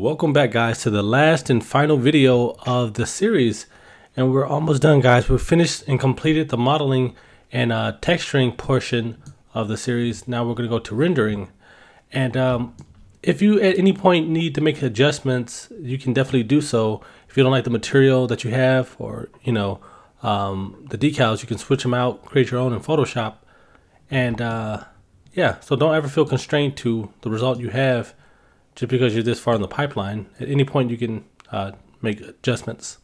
Welcome back, guys, to the last and final video of the series, and we're almost done, guys. We've finished and completed the modeling and texturing portion of the series. Now we're going to go to rendering, and if you at any point need to make adjustments, you can definitely do so. If you don't like the material that you have, or you know, the decals, you can switch them out, create your own in Photoshop, and yeah, so don't ever feel constrained to the result you have just because you're this far in the pipeline. At any point you can make adjustments.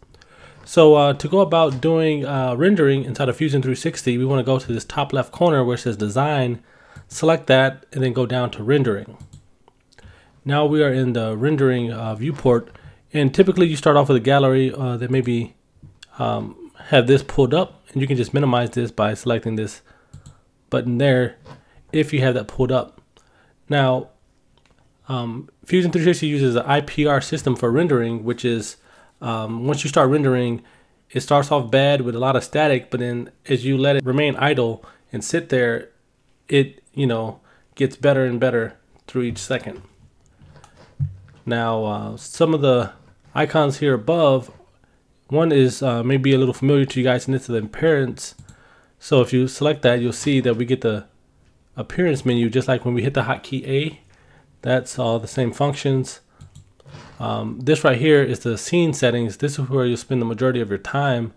So to go about doing rendering inside of Fusion 360, we want to go to this top left corner where it says Design, select that, and then go down to Rendering. Now we are in the rendering viewport, and typically you start off with a gallery that maybe have this pulled up, and you can just minimize this by selecting this button there if you have that pulled up. Now, Fusion 360 uses an IPR system for rendering, which is once you start rendering, it starts off bad with a lot of static, but then as you let it remain idle and sit there, it, you know, gets better and better through each second. Now, some of the icons here above, one is maybe a little familiar to you guys, and it's the appearance. So if you select that, you'll see that we get the appearance menu, just like when we hit the hotkey A. That's all the same functions. This right here is the scene settings. This is where you'll spend the majority of your time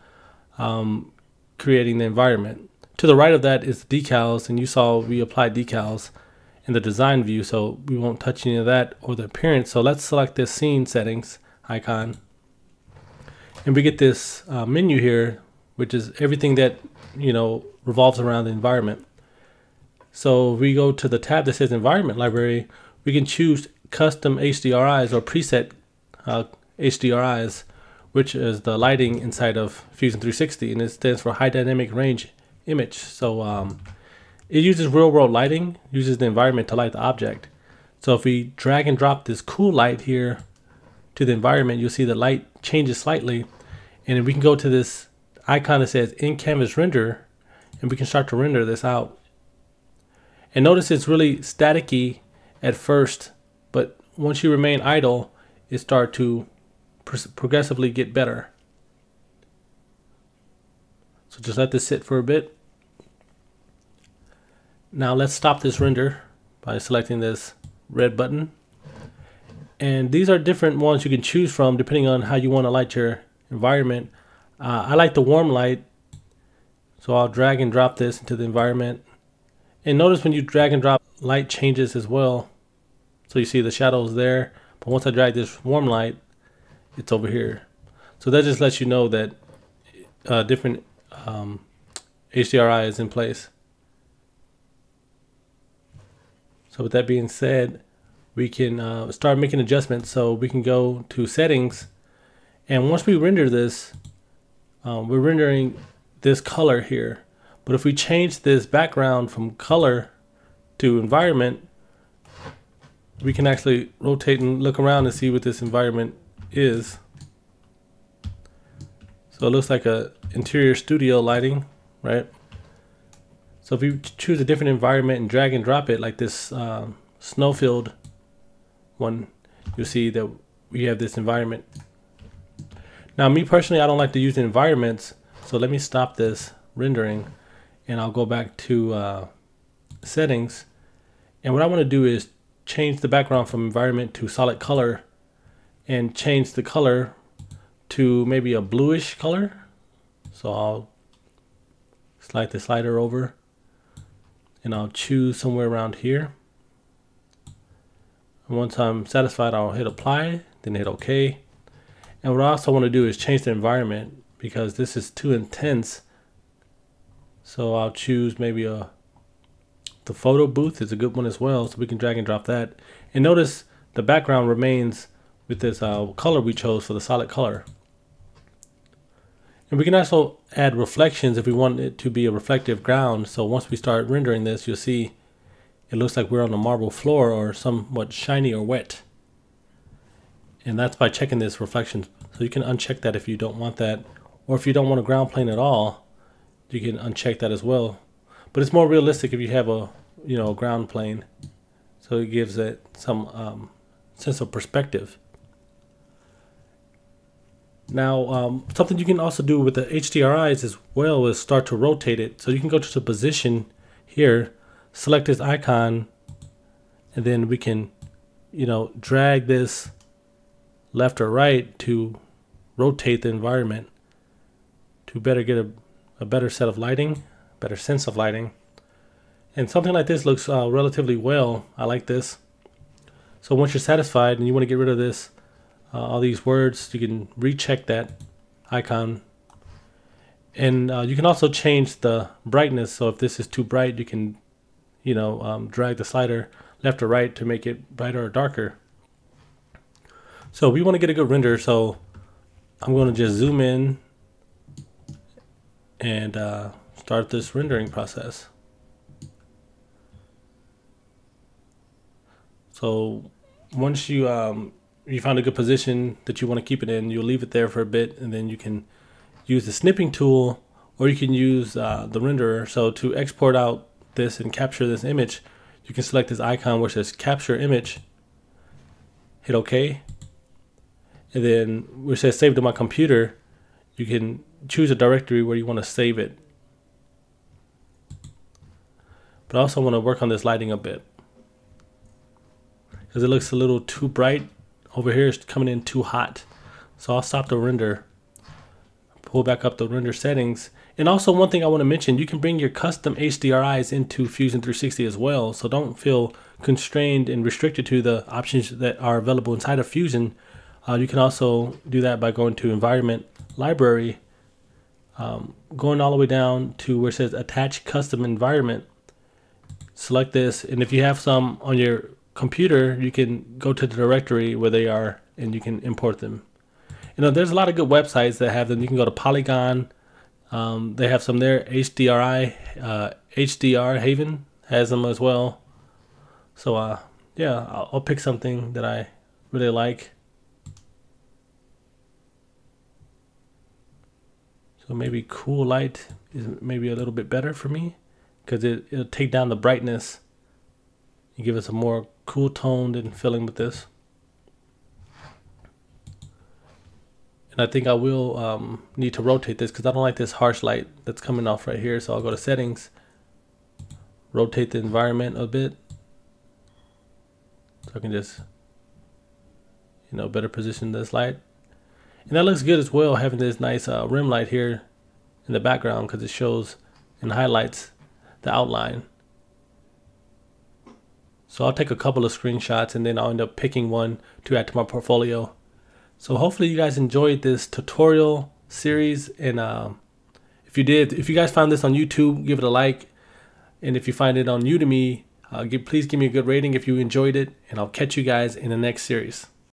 creating the environment. To the right of that is the decals, and you saw we applied decals in the design view, so we won't touch any of that or the appearance. So let's select this scene settings icon, and we get this menu here, which is everything that, you know, revolves around the environment. So we go to the tab that says Environment Library. We can choose custom HDRIs or preset HDRIs, which is the lighting inside of Fusion 360, and it stands for High Dynamic Range Image. So it uses real-world lighting, uses the environment to light the object. So if we drag and drop this cool light here to the environment, you'll see the light changes slightly, and then we can go to this icon that says In Canvas Render, and we can start to render this out. And notice it's really staticky at first, but once you remain idle, it starts to progressively get better. So just let this sit for a bit. Now let's stop this render by selecting this red button. And these are different ones you can choose from depending on how you want to light your environment. I like the warm light, so I'll drag and drop this into the environment. And notice when you drag and drop, light changes as well. So you see the shadows there, but once I drag this warm light, it's over here. So that just lets you know that different HDRI is in place. So with that being said, we can start making adjustments. So we can go to settings, and once we render this, we're rendering this color here. But if we change this background from color to environment, we can actually rotate and look around and see what this environment is. So it looks like a interior studio lighting, right? So if you choose a different environment and drag and drop it, like this snowfield one, you'll see that we have this environment. Now, me personally, I don't like to use environments, so let me stop this rendering, and I'll go back to settings. And what I want to do is change the background from environment to solid color, and change the color to maybe a bluish color. So I'll slide the slider over, and I'll choose somewhere around here. And once I'm satisfied, I'll hit apply, then hit OK. And what I also want to do is change the environment because this is too intense. So I'll choose maybe the photo booth is a good one as well, so we can drag and drop that. And notice the background remains with this color we chose for the solid color. And we can also add reflections if we want it to be a reflective ground. So once we start rendering this, you'll see it looks like we're on a marble floor or somewhat shiny or wet. And that's by checking this reflection. So you can uncheck that if you don't want that, or if you don't want a ground plane at all. You can uncheck that as well, but it's more realistic if you have a, you know, ground plane, so it gives it some sense of perspective. Now, something you can also do with the HDRIs as well is start to rotate it. So you can go to the position here, select this icon, and then we can, you know, drag this left or right to rotate the environment to better get a better set of lighting, better sense of lighting. And something like this looks relatively well. I like this. So once you're satisfied and you want to get rid of this, all these words, you can recheck that icon. And you can also change the brightness. So if this is too bright, you can, you know, drag the slider left or right to make it brighter or darker. So we want to get a good render. So I'm going to just zoom in and start this rendering process. So once you you find a good position that you want to keep it in, you'll leave it there for a bit, and then you can use the snipping tool, or you can use the renderer. So to export out this and capture this image, you can select this icon where it says capture image, hit OK, and then where it says save to my computer, you can choose a directory where you want to save it. But I also want to work on this lighting a bit, because it looks a little too bright. Over here is coming in too hot. So I'll stop the render, pull back up the render settings. And also one thing I want to mention, you can bring your custom HDRIs into Fusion 360 as well. So don't feel constrained and restricted to the options that are available inside of Fusion. You can also do that by going to Environment, Library, going all the way down to where it says Attach Custom Environment. Select this, and if you have some on your computer, you can go to the directory where they are and you can import them. You know, there's a lot of good websites that have them. You can go to Polygon, they have some there. HDRI, HDR Haven has them as well. So yeah, I'll pick something that I really like. So maybe cool light is maybe a little bit better for me, because it'll take down the brightness and give us a more cool toned and feeling with this. And I think I will need to rotate this, because I don't like this harsh light that's coming off right here. So I'll go to settings, rotate the environment a bit, so I can just, you know, better position this light. And that looks good as well, having this nice rim light here in the background, because it shows and highlights the outline. So I'll take a couple of screenshots and then I'll end up picking one to add to my portfolio. So hopefully you guys enjoyed this tutorial series, and if you guys found this on YouTube, give it a like, and if you find it on Udemy, please give me a good rating if you enjoyed it, and I'll catch you guys in the next series.